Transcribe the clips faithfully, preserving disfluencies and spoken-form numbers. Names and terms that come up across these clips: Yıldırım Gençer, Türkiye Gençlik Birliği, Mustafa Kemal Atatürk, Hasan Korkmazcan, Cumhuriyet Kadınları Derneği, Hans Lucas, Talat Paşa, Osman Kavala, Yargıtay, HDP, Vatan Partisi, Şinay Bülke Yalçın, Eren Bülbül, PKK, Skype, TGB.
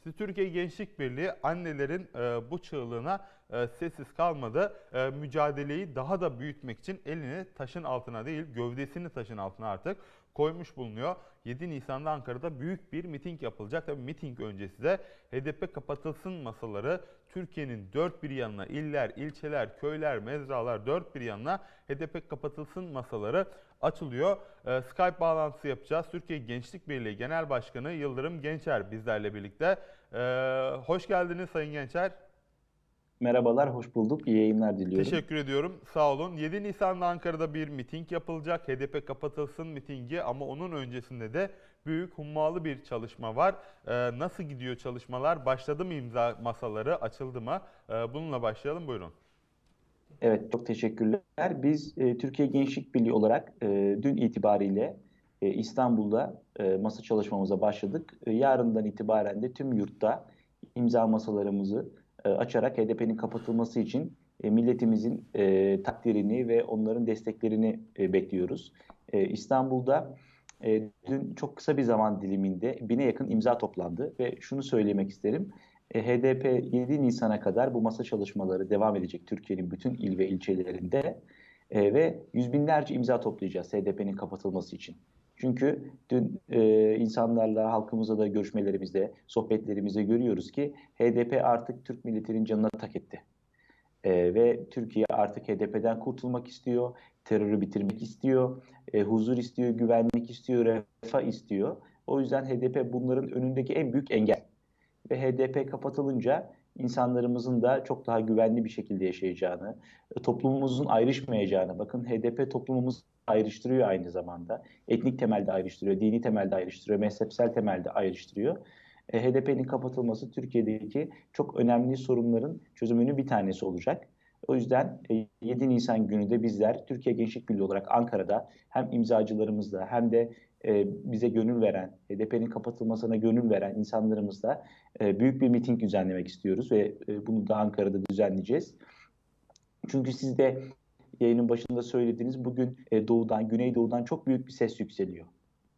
İşte Türkiye Gençlik Birliği annelerin e, bu çığlığına e, sessiz kalmadı. E, mücadeleyi daha da büyütmek için elini taşın altına değil, gövdesini taşın altına artık koymuş bulunuyor. yedi Nisan'da Ankara'da büyük bir miting yapılacak. Tabii miting öncesi de H D P kapatılsın masaları Türkiye'nin dört bir yanına, iller, ilçeler, köyler, mezralar dört bir yanına H D P kapatılsın masaları açılıyor. E, Skype bağlantısı yapacağız. Türkiye Gençlik Birliği Genel Başkanı Yıldırım Gençer bizlerle birlikte. E, hoş geldiniz Sayın Gençer. Merhabalar, hoş bulduk. İyi yayınlar diliyorum. Teşekkür ediyorum. Sağ olun. yedi Nisan'da Ankara'da bir miting yapılacak. H D P kapatılsın mitingi, ama onun öncesinde de büyük hummalı bir çalışma var. Ee, nasıl gidiyor çalışmalar? Başladı mı imza masaları? Açıldı mı? Ee, bununla başlayalım. Buyurun. Evet, çok teşekkürler. Biz e, Türkiye Gençlik Birliği olarak e, dün itibariyle e, İstanbul'da e, masa çalışmamıza başladık. E, yarından itibaren de tüm yurtta imza masalarımızı açarak H D P'nin kapatılması için milletimizin e, takdirini ve onların desteklerini e, bekliyoruz. E, İstanbul'da e, dün çok kısa bir zaman diliminde bine yakın imza toplandı ve şunu söylemek isterim. E, H D P yedi Nisan'a kadar bu masa çalışmaları devam edecek Türkiye'nin bütün il ve ilçelerinde e, ve yüz binlerce imza toplayacağız H D P'nin kapatılması için. Çünkü dün e, insanlarla, halkımızla da görüşmelerimizde, sohbetlerimizde görüyoruz ki H D P artık Türk milletinin canına tak etti. E, ve Türkiye artık H D P'den kurtulmak istiyor, terörü bitirmek istiyor, e, huzur istiyor, güvenlik istiyor, refah istiyor. O yüzden H D P bunların önündeki en büyük engel. Ve H D P kapatılınca insanlarımızın da çok daha güvenli bir şekilde yaşayacağını, toplumumuzun ayrışmayacağını, bakın H D P toplumumuz ayrıştırıyor aynı zamanda. Etnik temelde ayrıştırıyor, dini temelde ayrıştırıyor, mezhepsel temelde ayrıştırıyor. E, H D P'nin kapatılması Türkiye'deki çok önemli sorunların çözümünün bir tanesi olacak. O yüzden e, yedi Nisan günü de bizler Türkiye Gençlik Birliği olarak Ankara'da hem imzacılarımızla hem de e, bize gönül veren, H D P'nin kapatılmasına gönül veren insanlarımızla e, büyük bir miting düzenlemek istiyoruz ve e, bunu da Ankara'da düzenleyeceğiz. Çünkü siz de yayının başında söylediğiniz, bugün doğudan, güneydoğudan çok büyük bir ses yükseliyor.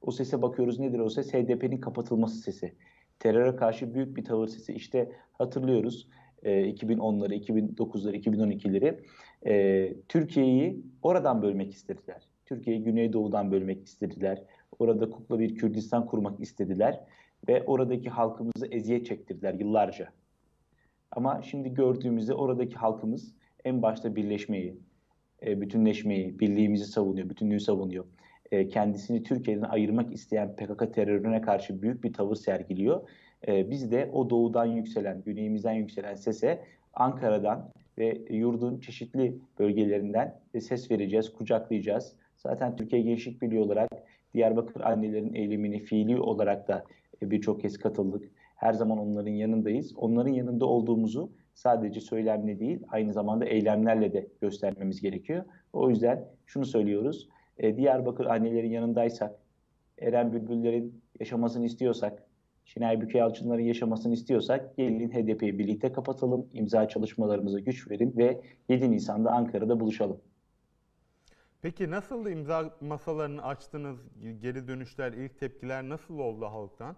O sese bakıyoruz, nedir o ses? H D P'nin kapatılması sesi. Teröre karşı büyük bir tavır sesi. İşte hatırlıyoruz iki bin onları, iki bin dokuzları, iki bin on ikileri. Türkiye'yi oradan bölmek istediler. Türkiye'yi güneydoğudan bölmek istediler. Orada kukla bir Kürdistan kurmak istediler. Ve oradaki halkımızı eziyet çektirdiler yıllarca. Ama şimdi gördüğümüzde oradaki halkımız en başta birleşmeyi, bütünleşmeyi, birliğimizi savunuyor, bütünlüğü savunuyor. Kendisini Türkiye'den ayırmak isteyen P K K terörüne karşı büyük bir tavır sergiliyor. Biz de o doğudan yükselen, güneyimizden yükselen sese Ankara'dan ve yurdun çeşitli bölgelerinden ses vereceğiz, kucaklayacağız. Zaten Türkiye Gençlik Birliği olarak Diyarbakır annelerin eylemini fiili olarak da birçok kez katıldık. Her zaman onların yanındayız. Onların yanında olduğumuzu sadece söylemle değil, aynı zamanda eylemlerle de göstermemiz gerekiyor. O yüzden şunu söylüyoruz. E, Diyarbakır annelerin yanındaysak, Eren Bülbüllerin yaşamasını istiyorsak, Şinay Bülke Yalçınların yaşamasını istiyorsak, gelin H D P'yi birlikte kapatalım, imza çalışmalarımıza güç verin ve yedi Nisan'da Ankara'da buluşalım. Peki nasıl imza masalarını açtınız? Geri dönüşler, ilk tepkiler nasıl oldu halktan?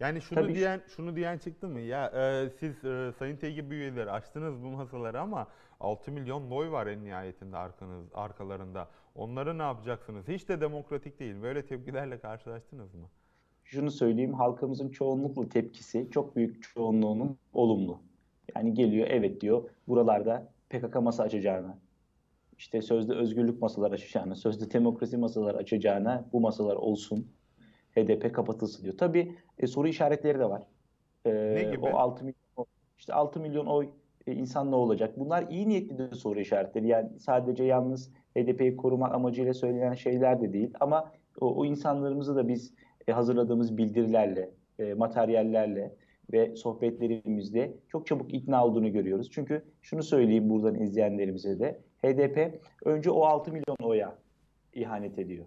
Yani şunu Tabii. diyen şunu diyen çıktı mı? Ya e, siz e, Sayın T G B üyeleri açtınız bu masaları ama altı milyon noy var en nihayetinde arkanız, arkalarında. Onları ne yapacaksınız? Hiç de demokratik değil. Böyle tepkilerle karşılaştınız mı? Şunu söyleyeyim, halkımızın çoğunlukla tepkisi, çok büyük çoğunluğunun olumlu. Yani geliyor, evet diyor, buralarda P K K masa açacağına, işte sözde özgürlük masaları açacağına, sözde demokrasi masaları açacağına bu masalar olsun, H D P kapatılsın diyor. Tabii e, soru işaretleri de var. E, ne gibi? O altı milyon, işte altı milyon oy e, insan ne olacak? Bunlar iyi niyetli de soru işaretleri. Yani sadece yalnız H D P'yi korumak amacıyla söylenen şeyler de değil. Ama o, o insanlarımızı da biz e, hazırladığımız bildirilerle, e, materyallerle ve sohbetlerimizde çok çabuk ikna olduğunu görüyoruz. Çünkü şunu söyleyeyim buradan izleyenlerimize de. H D P önce o altı milyon oya ihanet ediyor.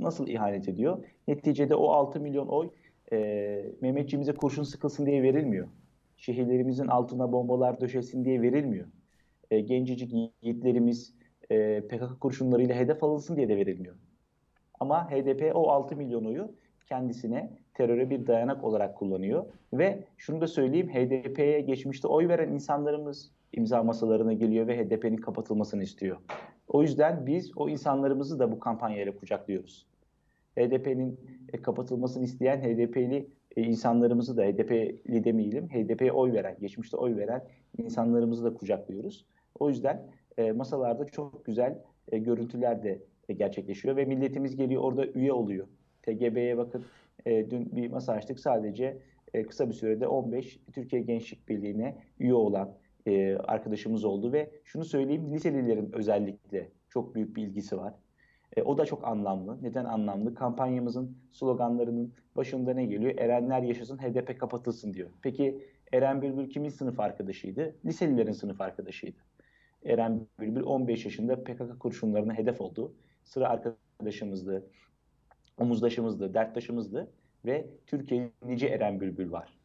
Nasıl ihanet ediyor? Neticede o altı milyon oy e, Mehmetçiğimize kurşun sıkılsın diye verilmiyor. Şehirlerimizin altına bombalar döşesin diye verilmiyor. E, gencecik yiğitlerimiz e, P K K kurşunlarıyla hedef alınsın diye de verilmiyor. Ama H D P o altı milyon oyu kendisine teröre bir dayanak olarak kullanıyor. Ve şunu da söyleyeyim, H D P'ye geçmişte oy veren insanlarımız imza masalarına geliyor ve H D P'nin kapatılmasını istiyor. O yüzden biz o insanlarımızı da bu kampanyayla kucaklıyoruz. H D P'nin kapatılmasını isteyen H D P'li insanlarımızı da, H D P'li demeyelim, H D P'ye oy veren, geçmişte oy veren insanlarımızı da kucaklıyoruz. O yüzden masalarda çok güzel görüntüler de gerçekleşiyor ve milletimiz geliyor, orada üye oluyor. T G B'ye bakın, dün bir masa açtık, sadece kısa bir sürede on beş Türkiye Gençlik Birliği'ne üye olan arkadaşımız oldu ve şunu söyleyeyim, liselilerin özellikle çok büyük bir ilgisi var. E, o da çok anlamlı. Neden anlamlı? Kampanyamızın sloganlarının başında ne geliyor? Erenler yaşasın, H D P kapatılsın diyor. Peki Eren Bülbül kimin sınıf arkadaşıydı? Liselilerin sınıf arkadaşıydı. Eren Bülbül on beş yaşında P K K kurşunlarına hedef oldu. Sıra arkadaşımızdı, omuzdaşımızdı, derttaşımızdı ve Türkiye'de nice Eren Bülbül var.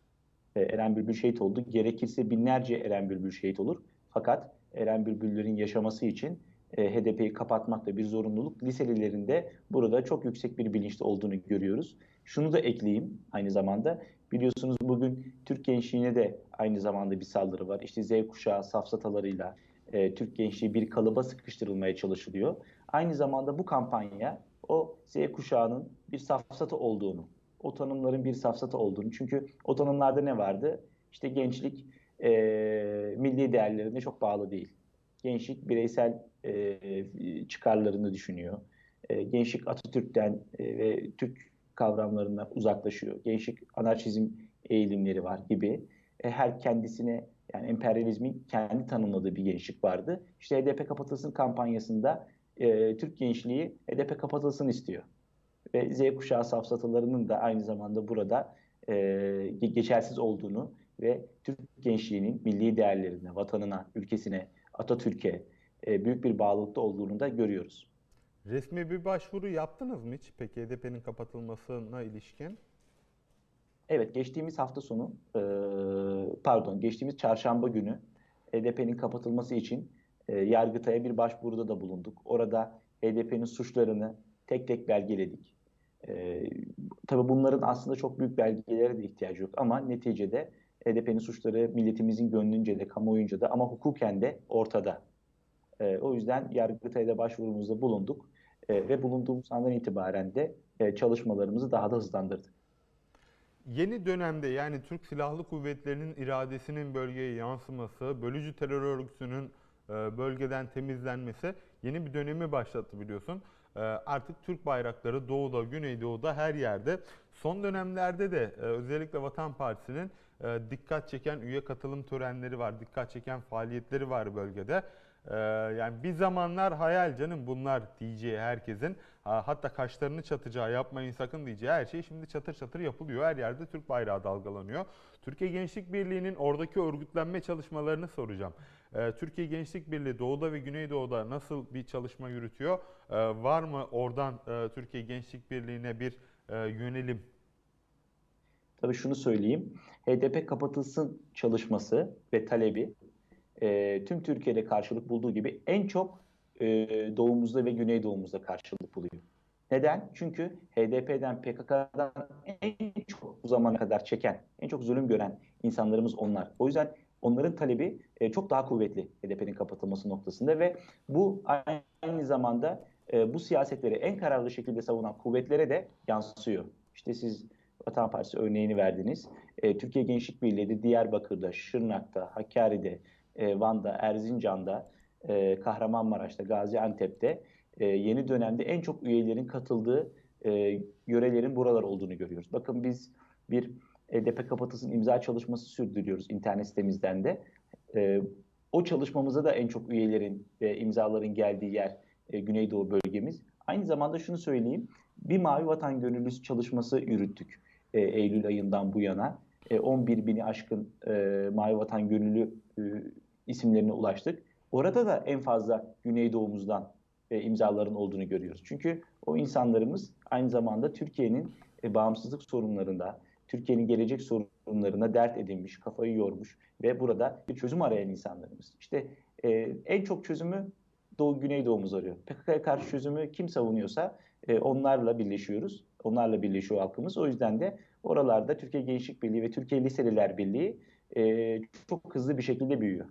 E, Eren Bülbül şehit oldu. Gerekirse binlerce Eren Bülbül şehit olur. Fakat Eren Bülbüllerin yaşaması için H D P'yi kapatmak da bir zorunluluk. Liselilerin de burada çok yüksek bir bilinçte olduğunu görüyoruz. Şunu da ekleyeyim aynı zamanda. Biliyorsunuz bugün Türk gençliğine de aynı zamanda bir saldırı var. İşte Z kuşağı safsatalarıyla e, Türk gençliği bir kalıba sıkıştırılmaya çalışılıyor. Aynı zamanda bu kampanya o Z kuşağının bir safsata olduğunu, o tanımların bir safsata olduğunu. Çünkü o tanımlarda ne vardı? İşte gençlik e, milli değerlerine çok bağlı değil. Gençlik bireysel e, çıkarlarını düşünüyor. E, gençlik Atatürk'ten e, ve Türk kavramlarından uzaklaşıyor. Gençlik anarşizm eğilimleri var gibi. E, her kendisine, yani emperyalizmin kendi tanımladığı bir gençlik vardı. İşte H D P kapatılsın kampanyasında e, Türk gençliği H D P kapatılsın istiyor. Ve Z kuşağı safsatalarının da aynı zamanda burada e, geçersiz olduğunu ve Türk gençliğinin milli değerlerine, vatanına, ülkesine, Atatürk'e büyük bir bağlılıkta olduğunu da görüyoruz. Resmi bir başvuru yaptınız mı hiç? Peki H D P'nin kapatılmasına ilişkin? Evet, geçtiğimiz hafta sonu, pardon geçtiğimiz çarşamba günü H D P'nin kapatılması için Yargıtay'a bir başvuruda da bulunduk. Orada H D P'nin suçlarını tek tek belgeledik. Tabii bunların aslında çok büyük belgelere de ihtiyacı yok ama neticede H D P'nin suçları milletimizin gönlünce de, kamuoyunca da ama hukuken de ortada. E, o yüzden Yargıtay'da başvurumuzda bulunduk e, ve bulunduğumuz andan itibaren de e, çalışmalarımızı daha da hızlandırdık. Yeni dönemde, yani Türk Silahlı Kuvvetleri'nin iradesinin bölgeye yansıması, bölücü terör örgütünün e, bölgeden temizlenmesi yeni bir dönemi başlattı biliyorsun. E, artık Türk bayrakları doğuda, güneydoğuda, her yerde. Son dönemlerde de e, özellikle Vatan Partisi'nin dikkat çeken üye katılım törenleri var, dikkat çeken faaliyetleri var bölgede. Yani bir zamanlar hayal canım bunlar diyeceği herkesin, hatta kaşlarını çatacağı, yapmayın sakın diyeceği her şey şimdi çatır çatır yapılıyor. Her yerde Türk bayrağı dalgalanıyor. Türkiye Gençlik Birliği'nin oradaki örgütlenme çalışmalarını soracağım. Türkiye Gençlik Birliği doğuda ve güneydoğuda nasıl bir çalışma yürütüyor? Var mı oradan Türkiye Gençlik Birliği'ne bir yönelim? Tabii şunu söyleyeyim, H D P kapatılsın çalışması ve talebi e, tüm Türkiye'de karşılık bulduğu gibi en çok e, doğumuzda ve güneydoğumuzda karşılık buluyor. Neden? Çünkü H D P'den, P K K'dan en çok bu zamana kadar çeken, en çok zulüm gören insanlarımız onlar. O yüzden onların talebi e, çok daha kuvvetli H D P'nin kapatılması noktasında ve bu aynı zamanda e, bu siyasetleri en kararlı şekilde savunan kuvvetlere de yansıyor. İşte siz Vatan Partisi örneğini verdiniz. E, Türkiye Gençlik Birliği de Diyarbakır'da, Şırnak'ta, Hakkari'de, e, Van'da, Erzincan'da, e, Kahramanmaraş'ta, Gaziantep'te e, yeni dönemde en çok üyelerin katıldığı e, yörelerin buralar olduğunu görüyoruz. Bakın biz bir H D P kapatılsın imza çalışması sürdürüyoruz internet sitemizden de. E, o çalışmamıza da en çok üyelerin ve imzaların geldiği yer e, Güneydoğu bölgemiz. Aynı zamanda şunu söyleyeyim, bir Mavi Vatan Gönüllüsü çalışması yürüttük. E, Eylül ayından bu yana e, on bir bini aşkın e, Mavi Vatan Gönüllü e, isimlerine ulaştık. Orada da en fazla Güneydoğumuzdan e, imzaların olduğunu görüyoruz. Çünkü o insanlarımız aynı zamanda Türkiye'nin e, bağımsızlık sorunlarında, Türkiye'nin gelecek sorunlarına dert edinmiş, kafayı yormuş ve burada bir çözüm arayan insanlarımız. İşte e, en çok çözümü Doğu Güneydoğumuz arıyor. P K K'ya karşı çözümü kim savunuyorsa e, onlarla birleşiyoruz. Onlarla birleşiyor halkımız. O yüzden de oralarda Türkiye Gençlik Birliği ve Türkiye Liseliler Birliği e, çok hızlı bir şekilde büyüyor.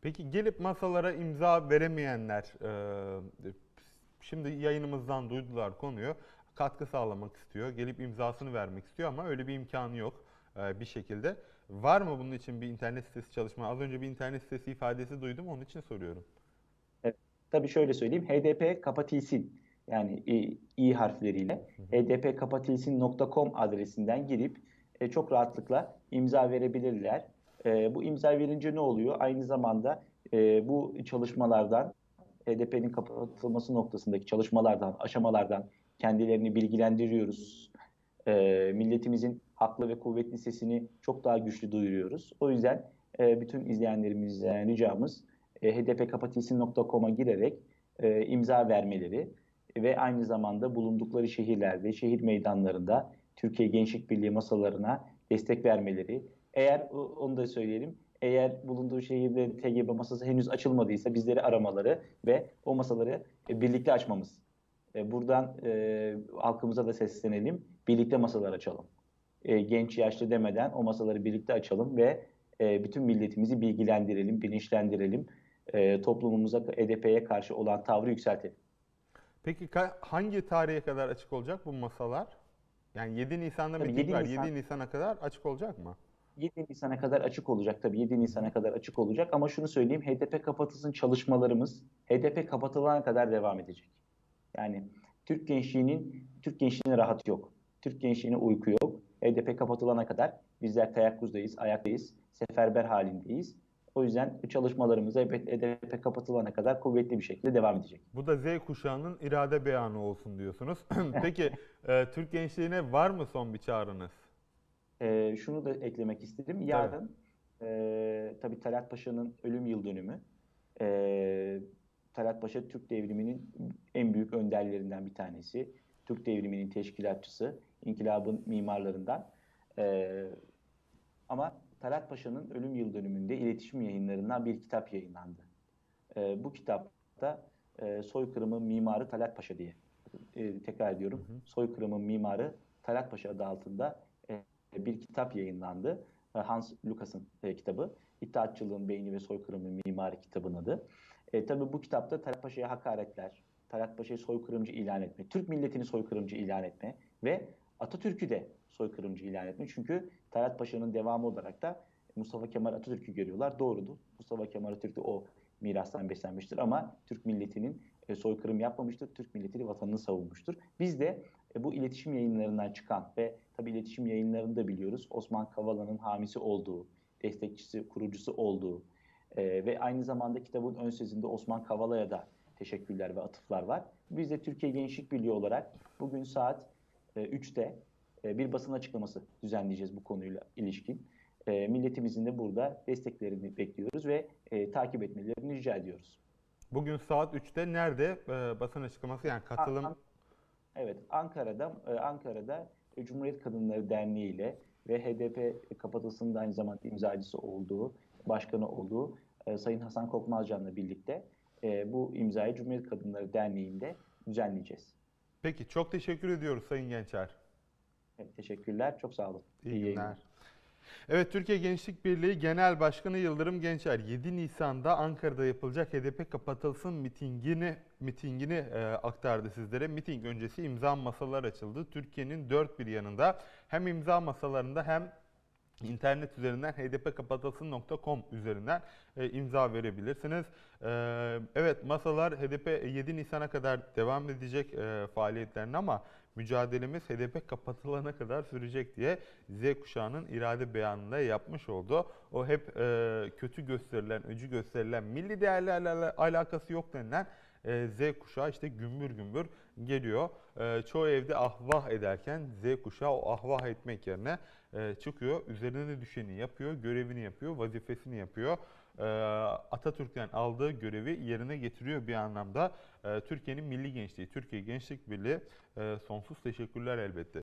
Peki gelip masalara imza veremeyenler, e, şimdi yayınımızdan duydular konuyu, katkı sağlamak istiyor, gelip imzasını vermek istiyor ama öyle bir imkanı yok e, bir şekilde. Var mı bunun için bir internet sitesi çalışma? Az önce bir internet sitesi ifadesi duydum, onun için soruyorum. Evet, tabii şöyle söyleyeyim, H D P kapatilsin. Yani i, i harfleriyle h d p kapatilsin nokta com adresinden girip e, çok rahatlıkla imza verebilirler. E, bu imza verince ne oluyor? Aynı zamanda e, bu çalışmalardan, H D P'nin kapatılması noktasındaki çalışmalardan, aşamalardan kendilerini bilgilendiriyoruz. E, milletimizin haklı ve kuvvetli sesini çok daha güçlü duyuruyoruz. O yüzden e, bütün izleyenlerimizden ricamız e, h d p kapatilsin nokta com'a girerek e, imza vermeleri ve aynı zamanda bulundukları şehirlerde, şehir meydanlarında Türkiye Gençlik Birliği masalarına destek vermeleri. Eğer, onu da söyleyelim, eğer bulunduğu şehirde T G B masası henüz açılmadıysa bizleri aramaları ve o masaları birlikte açmamız. Buradan e, halkımıza da seslenelim, birlikte masalar açalım. E, genç, yaşlı demeden o masaları birlikte açalım ve e, bütün milletimizi bilgilendirelim, bilinçlendirelim. E, toplumumuza, H D P'ye karşı olan tavrı yükseltelim. Peki hangi tarihe kadar açık olacak bu masalar? Yani yedi Nisan'da mı? yedi Nisan'a kadar açık olacak mı? yedi Nisan'a kadar açık olacak tabii. yedi Nisan'a kadar açık olacak ama şunu söyleyeyim, H D P kapatılsın çalışmalarımız H D P kapatılana kadar devam edecek. Yani Türk gençliğinin Türk gençliğine rahat yok. Türk gençliğine uyku yok. H D P kapatılana kadar bizler teyakkuzdayız, ayaktayız, seferber halindeyiz. O yüzden çalışmalarımız elbette H D P kapatılana kadar kuvvetli bir şekilde devam edecek. Bu da Z kuşağının irade beyanı olsun diyorsunuz. Peki e, Türk gençliğine var mı son bir çağrınız? E, şunu da eklemek istedim. Yarın tabii, e, tabii Talat Paşa'nın ölüm yıl dönümü. E, Talat Paşa Türk devriminin en büyük önderlerinden bir tanesi. Türk devriminin teşkilatçısı, inkılabın mimarlarından. E, ama... Talat Paşa'nın ölüm yıl dönümünde iletişim yayınlarından bir kitap yayınlandı. E, bu kitapta e, soykırımın mimarı Talat Paşa diye, e, tekrar ediyorum, hı hı. soykırımın mimarı Talat Paşa adı altında e, bir kitap yayınlandı. E, Hans Lucas'ın e, kitabı, İttihatçılığın Beyni ve Soykırımın Mimarı kitabının adı. E, tabii bu kitapta Talat Paşa'ya hakaretler, Talat Paşa'yı soykırımcı ilan etme, Türk milletini soykırımcı ilan etme ve Atatürk'ü de soykırımcı ilan etme. Çünkü Talat Paşa'nın devamı olarak da Mustafa Kemal Atatürk'ü görüyorlar. Doğrudur. Mustafa Kemal Atatürk de o mirastan beslenmiştir ama Türk milletinin soykırım yapmamıştır. Türk milleti vatanını savunmuştur. Biz de bu iletişim yayınlarından çıkan ve tabii iletişim yayınlarını da biliyoruz. Osman Kavala'nın hamisi olduğu, destekçisi, kurucusu olduğu ve aynı zamanda kitabın ön sözünde Osman Kavala'ya da teşekkürler ve atıflar var. Biz de Türkiye Gençlik Birliği olarak bugün saat üçte bir basın açıklaması düzenleyeceğiz bu konuyla ilişkin. E, milletimizin de burada desteklerini bekliyoruz ve e, takip etmelerini rica ediyoruz. Bugün saat üçte nerede e, basın açıklaması, yani katılım? An evet, Ankara'da e, Ankara'da Cumhuriyet Kadınları Derneği ile ve H D P kapatılsın da aynı zamanda imzacısı olduğu, başkanı olduğu e, Sayın Hasan Korkmazcan'la birlikte e, bu imzayı Cumhuriyet Kadınları Derneği'nde düzenleyeceğiz. Peki, çok teşekkür ediyoruz Sayın Gençer. Evet, teşekkürler. Çok sağ olun. İyi, İyi günler. günler. Evet, Türkiye Gençlik Birliği Genel Başkanı Yıldırım Gençer yedi Nisan'da Ankara'da yapılacak H D P kapatılsın mitingini mitingini e, aktardı sizlere. Miting öncesi imza masalar açıldı. Türkiye'nin dört bir yanında hem imza masalarında hem İnternet üzerinden h d p kapatilsin nokta com üzerinden e, imza verebilirsiniz. E, evet, masalar H D P yedi Nisan'a kadar devam edecek e, faaliyetlerine ama mücadelemiz H D P kapatılana kadar sürecek diye Z kuşağının irade beyanında yapmış oldu. O hep e, kötü gösterilen, öcü gösterilen, milli değerlerle alakası yok denilen e, Z kuşağı işte gümbür gümbür geliyor. E, çoğu evde ahvah ederken Z kuşağı o ahvah etmek yerine e, çıkıyor. Üzerine düşeni yapıyor, görevini yapıyor, vazifesini yapıyor. E, Atatürk'ten aldığı görevi yerine getiriyor bir anlamda. E, Türkiye'nin milli gençliği, Türkiye Gençlik Birliği e, sonsuz teşekkürler elbette.